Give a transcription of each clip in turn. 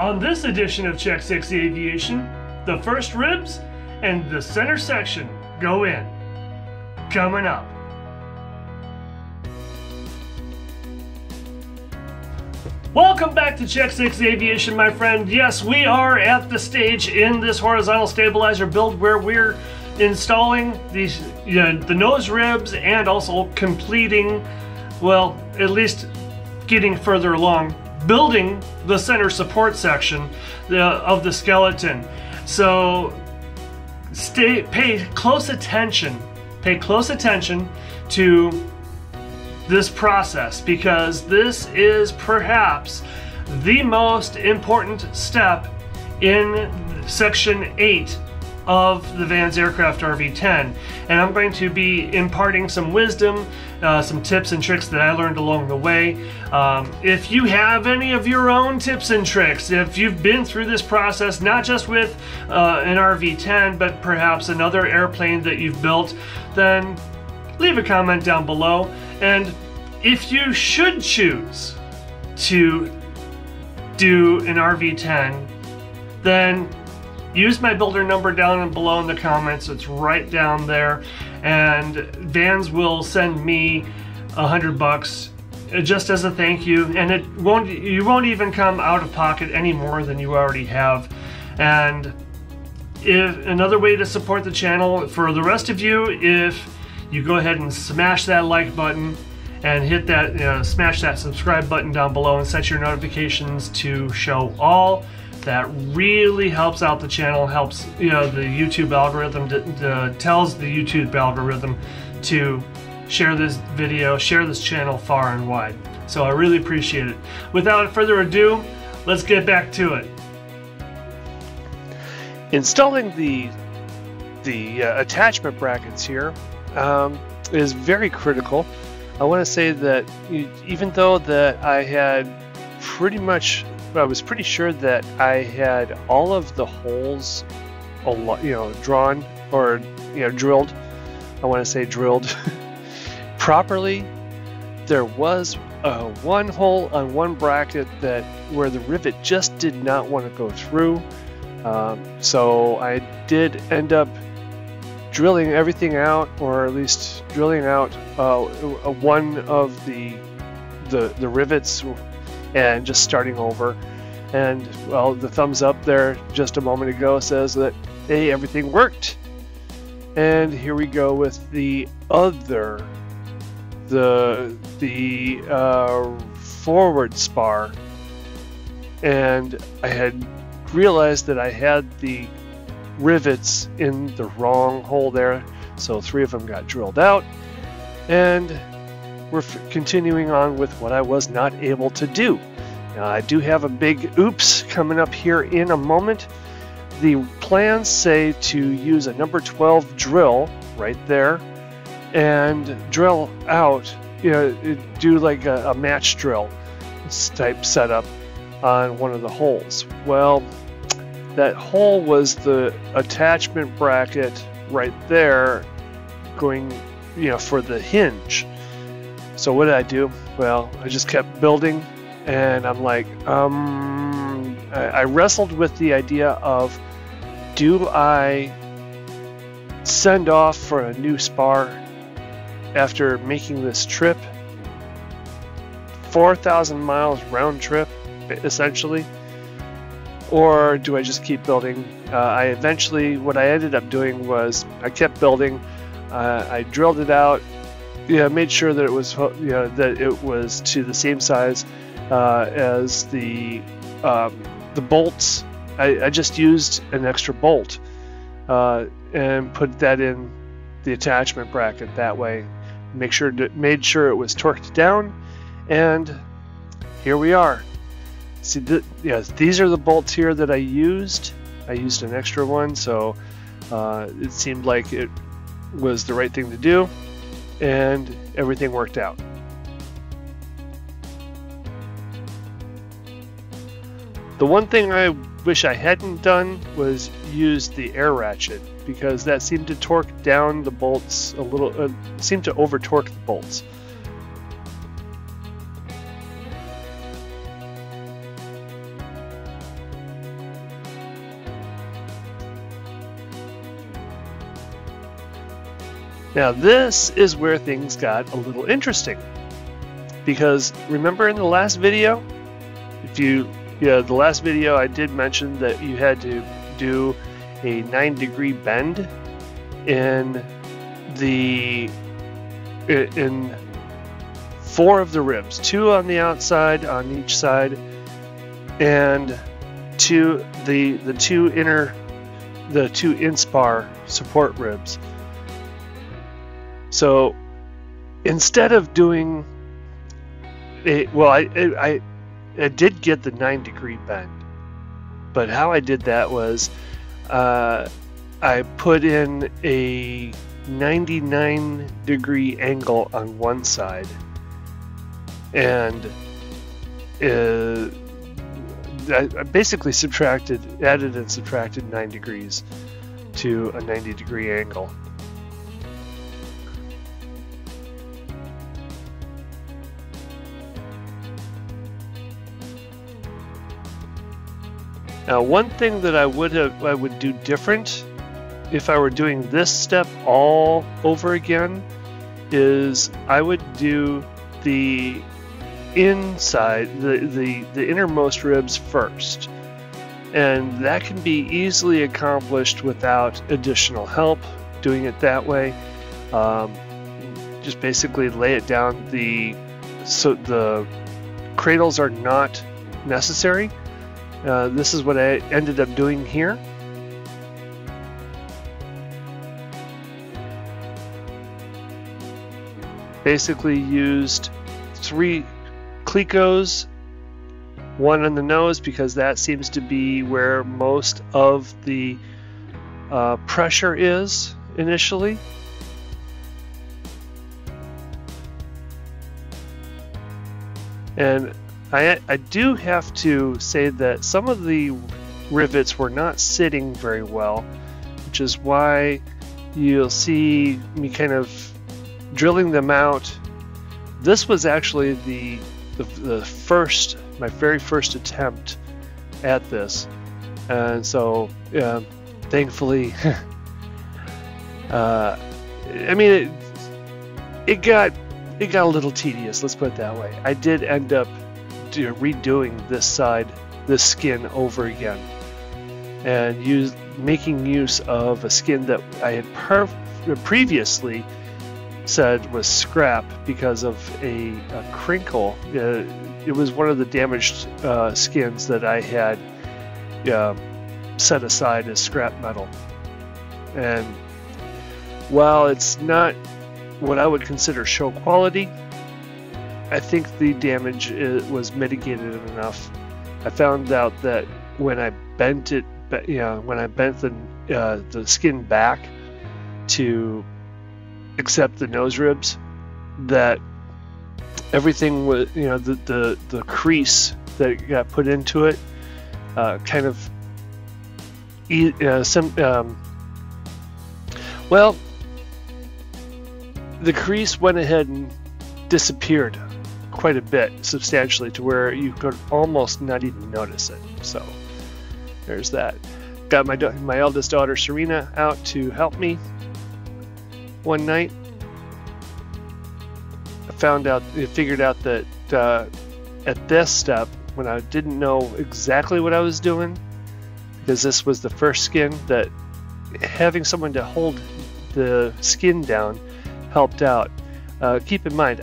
On this edition of Check Six Aviation, the first ribs and the center section go in. Coming up. Welcome back to Check Six Aviation, my friend. Yes, we are at the stage in this horizontal stabilizer build where we're installing these, the nose ribs and also completing, well, at least getting further along, building the center support section of the skeleton. So pay close attention to this process, because this is perhaps the most important step in section 8 of the Vans Aircraft RV-10, and I'm going to be imparting some wisdom, some tips and tricks that I learned along the way. If you have any of your own tips and tricks, if you've been through this process, not just with an RV-10, but perhaps another airplane that you've built, then leave a comment down below. And if you should choose to do an RV-10, then use my builder number down and below in the comments. It's right down there, and Vans will send me $100 just as a thank you, and you won't even come out of pocket any more than you already have. And if another way to support the channel for the rest of you, if you go ahead and smash that like button and hit that, smash that subscribe button down below and set your notifications to show all. That really helps out the channel, helps the YouTube algorithm, tells the YouTube algorithm to share this video, share this channel far and wide. So I really appreciate it. Without further ado, let's get back to it. Installing the attachment brackets here is very critical. I want to say that even though that I was pretty sure that I had all of the holes, drawn or drilled. I want to say drilled properly. There was one hole on one bracket where the rivet just did not want to go through. So I did end up drilling everything out, or at least drilling out one of the rivets, and just starting over. And well, the thumbs up there just a moment ago says that hey, everything worked. And here we go with the other, the forward spar. And I had realized that I had the rivets in the wrong hole there, so 3 of them got drilled out, and we're continuing on with what I was not able to do. Now, I do have a big oops coming up here in a moment. The plans say to use a number 12 drill right there and drill out, do like a match drill type setup on one of the holes. Well, that hole was the attachment bracket right there going, for the hinge. So what did I do? Well, I just kept building, and I'm like, I wrestled with the idea of, do I send off for a new spar after making this trip? 4,000 miles round trip, essentially. Or do I just keep building? What I ended up doing was I kept building. I drilled it out. Made sure that it was to the same size as the bolts. I just used an extra bolt and put that in the attachment bracket that way. Made sure it was torqued down, and here we are. See, these are the bolts here that I used. I used an extra one, so it seemed like it was the right thing to do. And everything worked out. The one thing I wish I hadn't done was use the air ratchet, because that seemed to torque down the bolts a little, seemed to over torque the bolts. Now this is where things got a little interesting, because remember in the last video, the last video I did mention that you had to do a 9-degree bend in four of the ribs, 2 on the outside on each side, and the two inspar support ribs. So instead of doing it, well, I did get the 9-degree bend, but how I did that was I put in a 99-degree angle on one side, and I basically added and subtracted 9 degrees to a 90-degree angle. Now, one thing that I would do different if I were doing this step all over again is I would do the inside, the innermost ribs first, and that can be easily accomplished without additional help. Doing it that way, just basically lay it down. So the cradles are not necessary. This is what I ended up doing here. Basically used 3 clecos, 1 on the nose, because that seems to be where most of the pressure is initially. And I do have to say that some of the rivets were not sitting very well, which is why you'll see me kind of drilling them out. This was actually my very first attempt at this, and so thankfully, I mean, it got a little tedious. Let's put it that way. I did end up redoing this skin over again, and making use of a skin that I had previously said was scrap because of a crinkle. It was one of the damaged skins that I had set aside as scrap metal, and while it's not what I would consider show quality, I think the damage was mitigated enough. I found out that when I bent it, when I bent the skin back to accept the nose ribs, that everything was, the crease that got put into it, kind of, well, the crease went ahead and disappeared quite a bit, substantially, to where you could almost not even notice it. So there's that. Got my eldest daughter Serena out to help me one night. I figured out that at this step, when I didn't know exactly what I was doing, because this was the first skin, that having someone to hold the skin down helped out. Keep in mind,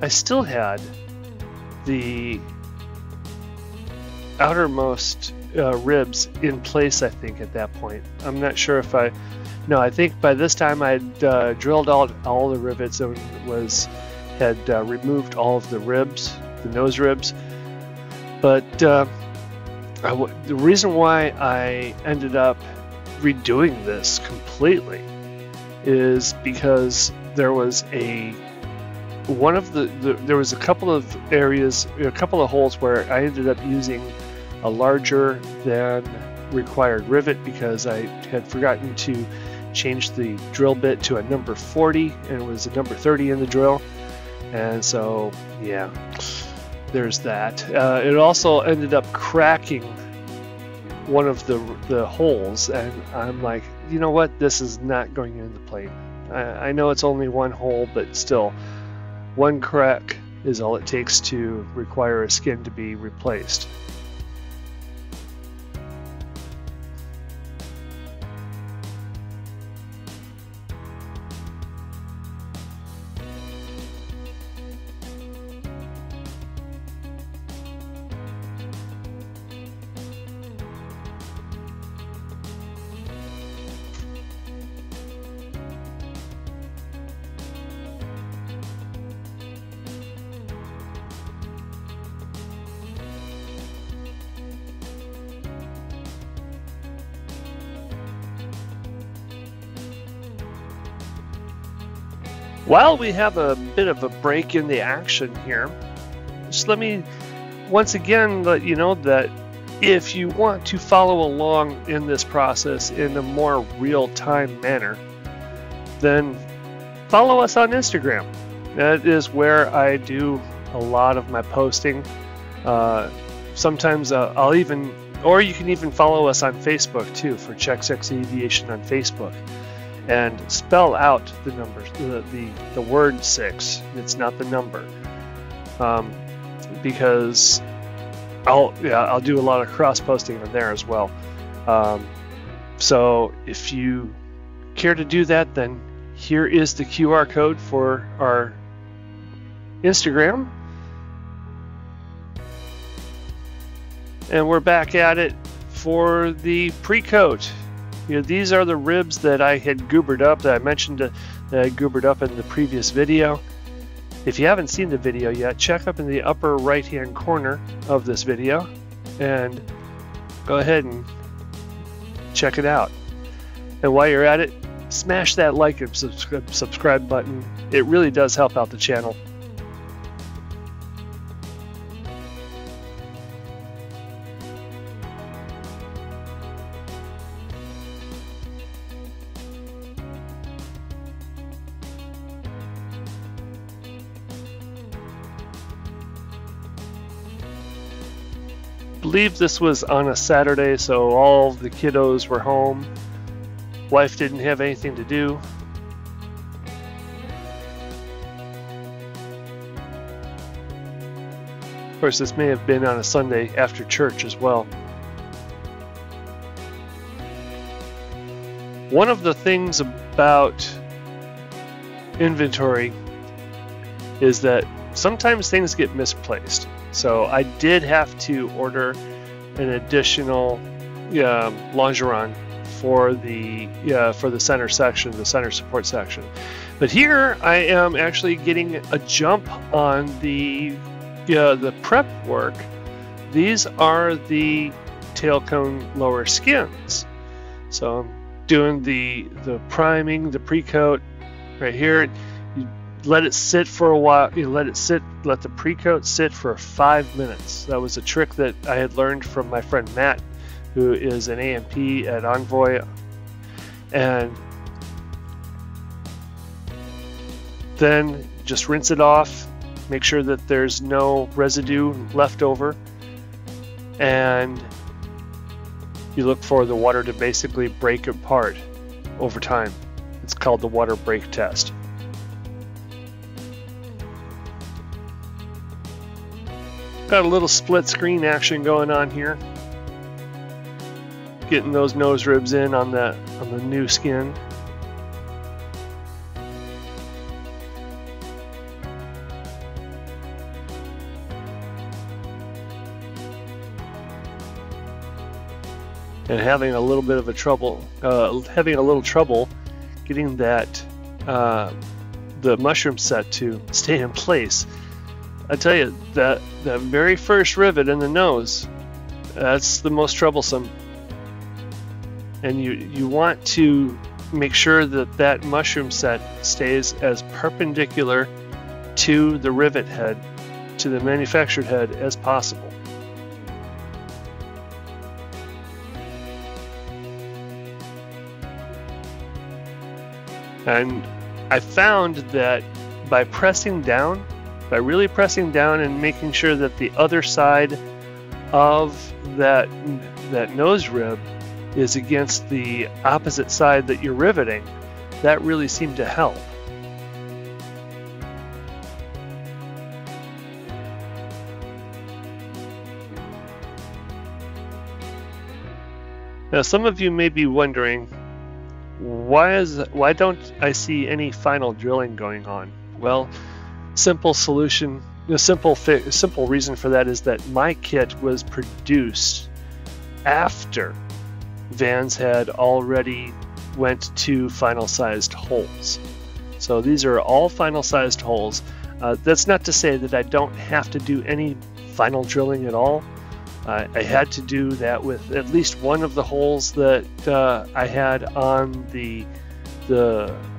I still had the outermost ribs in place, I think, at that point. I'm not sure if I think by this time I had drilled out all the rivets and had removed all of the ribs, the nose ribs. But the reason why I ended up redoing this completely is because there was a couple of areas, a couple of holes where I ended up using a larger than required rivet, because I had forgotten to change the drill bit to a number 40, and it was a number 30 in the drill, and so yeah, there's that. It also ended up cracking one of the holes, and I'm like, you know what, this is not going into the plane. I know it's only one hole, but still, one crack is all it takes to require a skin to be replaced. While we have a bit of a break in the action here, just let me once again let you know that if you want to follow along in this process in a more real-time manner, then follow us on Instagram. That is where I do a lot of my posting. Sometimes I'll even, or you can even follow us on Facebook too, for Check Six Aviation on Facebook. And spell out the numbers, the word six. It's not the number, because I'll do a lot of cross posting on there as well. So if you care to do that, then here is the QR code for our Instagram, and we're back at it for the pre-coat. You know, these are the ribs that I had goobered up, that I mentioned that I goobered up in the previous video. If you haven't seen the video yet, check up in the upper right-hand corner of this video and go ahead and check it out. And while you're at it, smash that like and subscribe button. It really does help out the channel. I believe this was on a Saturday, so all the kiddos were home. Wife didn't have anything to do. Of course, this may have been on a Sunday after church as well. One of the things about inventory is that sometimes things get misplaced. So I did have to order an additional longeron for the center section, the center support section. But here I am actually getting a jump on the prep work. These are the tail cone lower skins. So I'm doing the priming, the pre-coat right here. Let it sit for a while. You let it sit, let the pre-coat sit for 5 minutes. That was a trick that I had learned from my friend Matt, who is an AMP at Envoy. And then just rinse it off, make sure that there's no residue left over, and you look for the water to basically break apart over time. It's called the water break test. Got a little split screen action going on here. Getting those nose ribs in on the new skin. And having a little bit of a trouble, getting that the mushroom set to stay in place. I tell you, that the very first rivet in the nose, that's the most troublesome. And you want to make sure that that mushroom set stays as perpendicular to the rivet head, to the manufactured head, as possible. And I found that by pressing down, by really pressing down and making sure that the other side of that nose rib is against the opposite side that you're riveting, that really seemed to help. Now, some of you may be wondering, why don't I see any final drilling going on? Well, simple solution, simple reason for that is that my kit was produced after Vans had already went to final sized holes. So these are all final sized holes. That's not to say that I don't have to do any final drilling at all. I had to do that with at least one of the holes that I had on the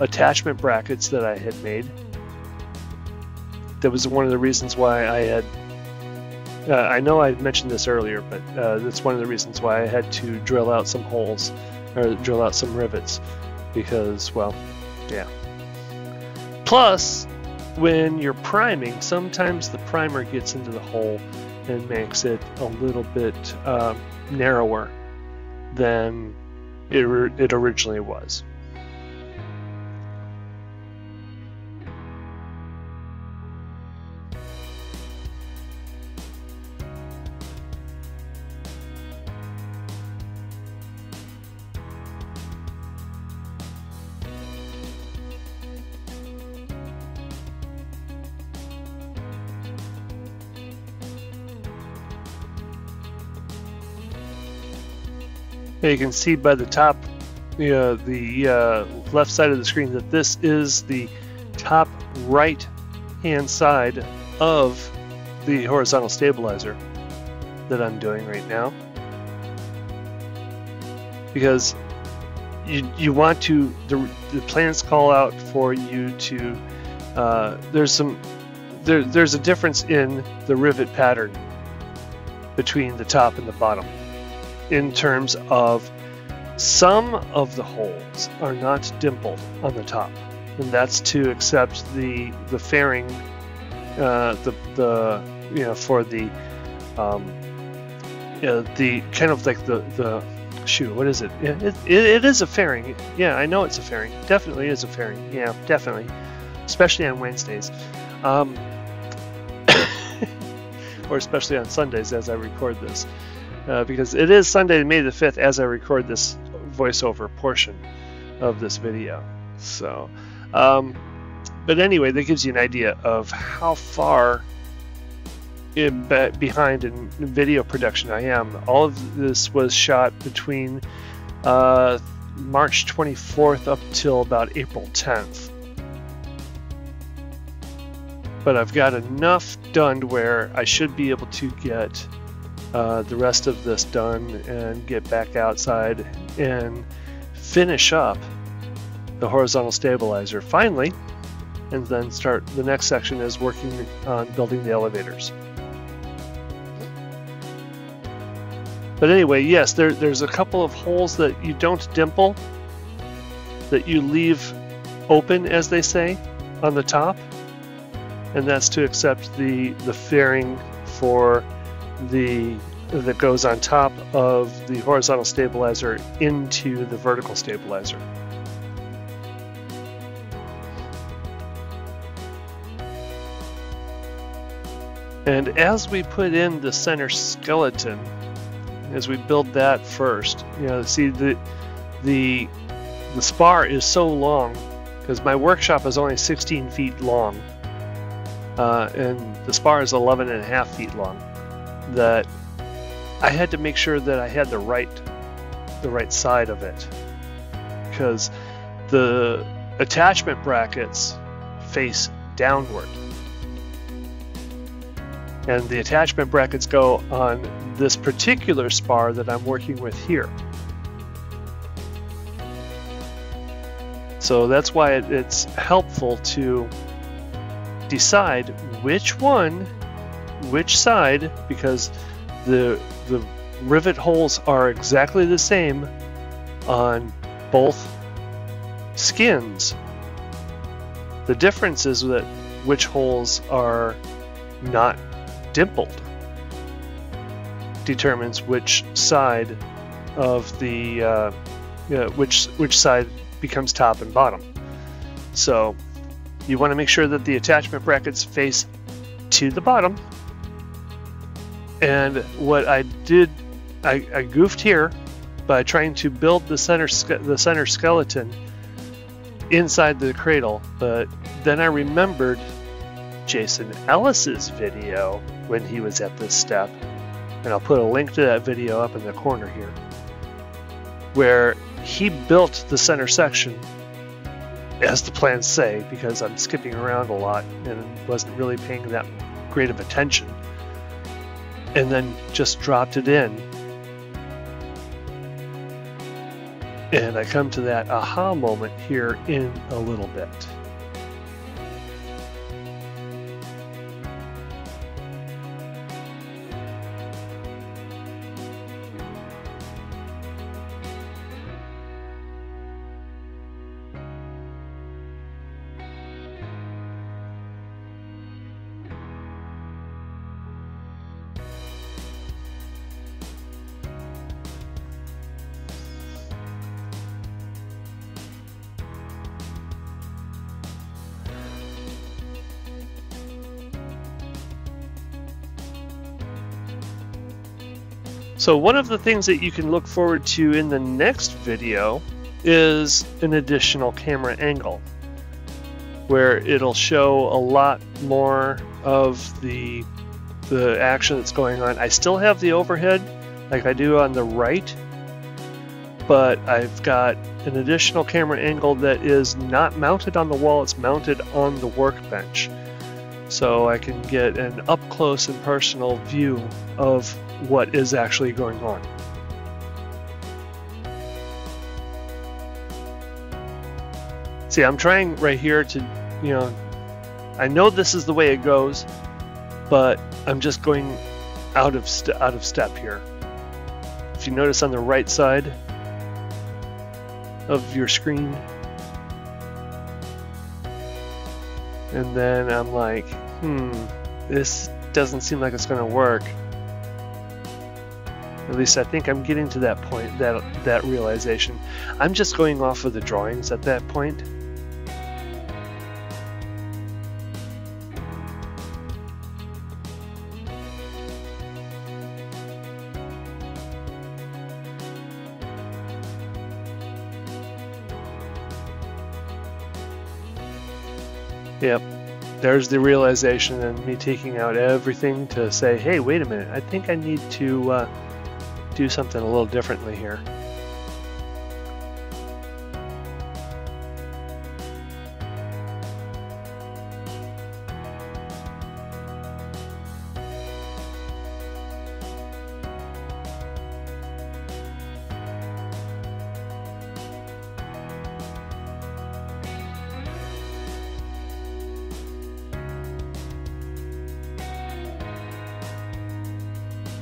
attachment brackets that I had made. That was one of the reasons why I had, I know I mentioned this earlier, but that's one of the reasons why I had to drill out some holes, or drill out some rivets, because, well, yeah. Plus, when you're priming, sometimes the primer gets into the hole and makes it a little bit narrower than it originally was. You can see by the top, the left side of the screen, that this is the top right hand side of the horizontal stabilizer that I'm doing right now, because you want to, the plans call out for you to, there's a difference in the rivet pattern between the top and the bottom, in terms of some of the holes are not dimpled on the top, and that's to accept the fairing, for the kind of like the shoot, what is it? It is a fairing. Yeah, I know it's a fairing. Definitely is a fairing. Yeah, definitely, especially on Wednesdays, or especially on Sundays as I record this. Because it is Sunday, May the 5th, as I record this voiceover portion of this video. So, but anyway, that gives you an idea of how far behind in video production I am. All of this was shot between March 24th up till about April 10th. But I've got enough done where I should be able to get the rest of this done and get back outside and finish up the horizontal stabilizer finally, and then start the next section is working on building the elevators. But anyway, yes, there's a couple of holes that you don't dimple, that you leave open, as they say, on the top, and that's to accept the fairing for that goes on top of the horizontal stabilizer into the vertical stabilizer. And as we put in the center skeleton, as we build that first, see the spar is so long because my workshop is only 16 feet long, and the spar is 11.5 feet long, that I had to make sure that I had the right side of it, because the attachment brackets face downward, and the attachment brackets go on this particular spar that I'm working with here. So that's why it's helpful to decide which side, because the rivet holes are exactly the same on both skins. The difference is that which holes are not dimpled determines which side becomes top and bottom. So you want to make sure that the attachment brackets face to the bottom. And what I did, I goofed here by trying to build the center skeleton inside the cradle, but then I remembered Jason Ellis's video when he was at this step, and I'll put a link to that video up in the corner here, where he built the center section as the plans say, because I'm skipping around a lot and wasn't really paying that great of attention, and then just dropped it in. And I come to that aha moment here in a little bit. So one of the things that you can look forward to in the next video is an additional camera angle, where it'll show a lot more of the action that's going on. I still have the overhead like I do on the right, but I've got an additional camera angle that is not mounted on the wall, it's mounted on the workbench. So I can get an up-close and personal view of what is actually going on. See, I'm trying right here to, you know, I know this is the way it goes, but I'm just going out of step here. If you notice on the right side of your screen, and then I'm like, this doesn't seem like it's going to work. At least I think I'm getting to that point, that realization. I'm just going off of the drawings at that point. Yep, there's the realization and me taking out everything to say, hey, wait a minute, I think I need to do something a little differently here.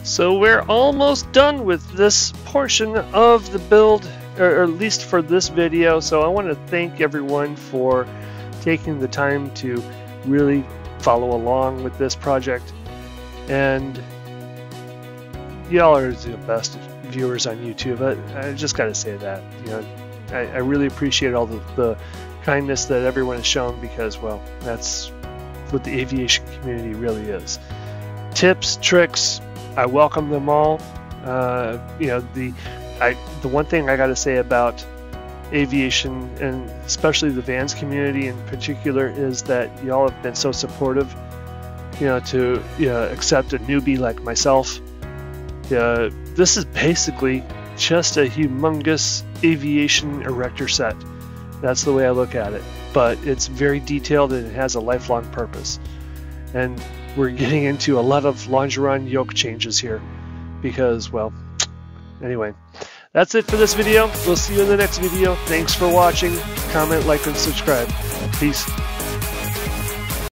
So we're almost done with this portion of the build, or at least for this video. So I want to thank everyone for taking the time to really follow along with this project. And y'all are the best viewers on YouTube. I just got to say that. You know, I really appreciate all the kindness that everyone has shown, because, well, that's what the aviation community really is. Tips, tricks, I welcome them all. You know, the one thing I got to say about aviation, and especially the Vans community in particular, is that y'all have been so supportive. You know, to accept a newbie like myself. This is basically just a humongous aviation erector set. That's the way I look at it. But it's very detailed and it has a lifelong purpose. And we're getting into a lot of longeron yoke changes here because, well, anyway, that's it for this video. We'll see you in the next video. Thanks for watching. Comment, like, and subscribe. Peace.